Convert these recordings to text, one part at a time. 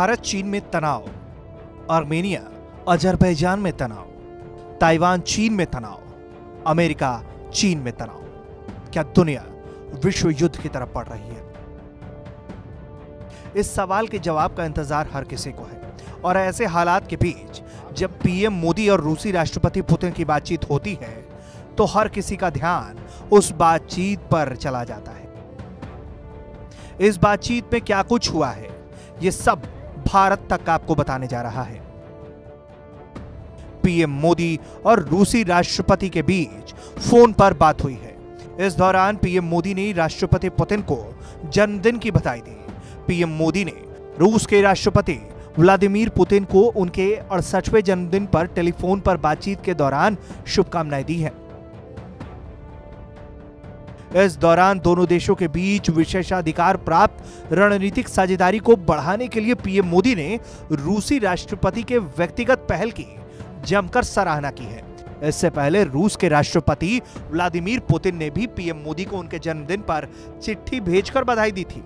भारत चीन में तनाव, आर्मेनिया अजरबैजान में तनाव, ताइवान चीन में तनाव, अमेरिका चीन में तनाव। क्या दुनिया विश्व युद्ध की तरफ बढ़ रही है? इस सवाल के जवाब का इंतजार हर किसी को है। और ऐसे हालात के बीच जब पीएम मोदी और रूसी राष्ट्रपति पुतिन की बातचीत होती है तो हर किसी का ध्यान उस बातचीत पर चला जाता है। इस बातचीत में क्या कुछ हुआ है, ये सब भारत तक आपको बताने जा रहा है। पीएम मोदी और रूसी राष्ट्रपति के बीच फोन पर बात हुई है। इस दौरान पीएम मोदी ने राष्ट्रपति पुतिन को जन्मदिन की बधाई दी। पीएम मोदी ने रूस के राष्ट्रपति व्लादिमीर पुतिन को उनके 68वें जन्मदिन पर टेलीफोन पर बातचीत के दौरान शुभकामनाएं दी हैं। इस दौरान दोनों देशों के बीच विशेषाधिकार प्राप्त रणनीतिक साझेदारी को बढ़ाने के लिए पीएम मोदी ने रूसी राष्ट्रपति के व्यक्तिगत पहल की जमकर सराहना की है। इससे पहले रूस के राष्ट्रपति व्लादिमीर पुतिन ने भी पीएम मोदी को उनके जन्मदिन पर चिट्ठी भेजकर बधाई दी थी।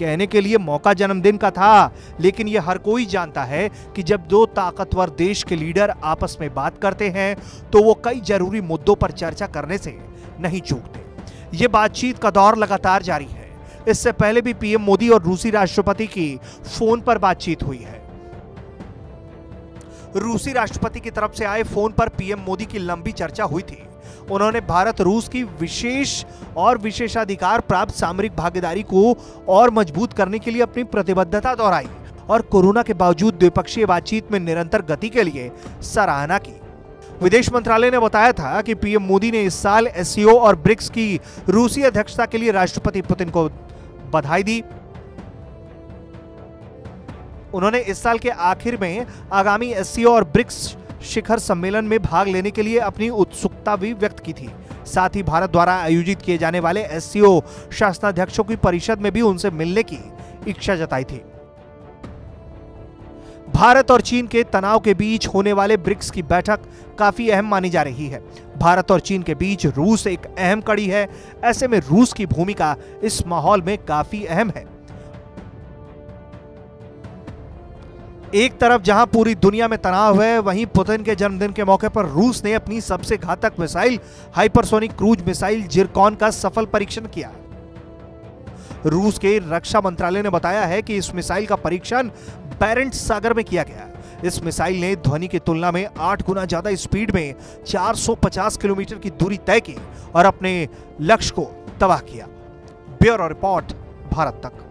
कहने के लिए मौका जन्मदिन का था, लेकिन यह हर कोई जानता है कि जब दो ताकतवर देश के लीडर आपस में बात करते हैं तो वो कई जरूरी मुद्दों पर चर्चा करने से नहीं चूकते। ये बातचीत का दौर लगातार जारी है। इससे पहले भी पीएम मोदी और रूसी राष्ट्रपति की फोन पर बातचीत हुई है। रूसी राष्ट्रपति की तरफ से आए फोन पर पीएम मोदी की लंबी चर्चा हुई थी। उन्होंने भारत रूस की विशेष और विशेषाधिकार प्राप्त सामरिक भागीदारी को और मजबूत करने के लिए अपनी प्रतिबद्धता दोहराई और कोरोना के बावजूद द्विपक्षीय बातचीत में निरंतर गति के लिए सराहना की। विदेश मंत्रालय ने बताया था कि पीएम मोदी ने इस साल एससीओ और ब्रिक्स की रूसी अध्यक्षता के लिए राष्ट्रपति पुतिन को बधाई दी। उन्होंने इस साल के आखिर में आगामी एससीओ और ब्रिक्स शिखर सम्मेलन में भाग लेने के लिए अपनी उत्सुकता भी व्यक्त की थी। साथ ही भारत द्वारा आयोजित किए जाने वाले एससीओ शासनाध्यक्षों की परिषद में भी उनसे मिलने की इच्छा जताई थी। भारत और चीन के तनाव के बीच होने वाले ब्रिक्स की बैठक काफी अहम मानी जा रही है। भारत और चीन के बीच रूस एक अहम कड़ी है। ऐसे में रूस की भूमिका इस माहौल में काफी अहम है। एक तरफ जहां पूरी दुनिया में तनाव है, वहीं पुतिन के जन्मदिन के मौके पर रूस ने अपनी सबसे घातक missile hypersonic cruise missile Zircon का सफल परीक्षण किया। रूस के रक्षा मंत्रालय ने बताया है कि इस मिसाइल का परीक्षण पेरेंट सागर में किया गया। इस मिसाइल ने ध्वनि की तुलना में 8 गुना ज्यादा स्पीड में 450 किलोमीटर की दूरी तय की और अपने लक्ष्य को तबाह किया। ब्यूरो रिपोर्ट, भारत तक।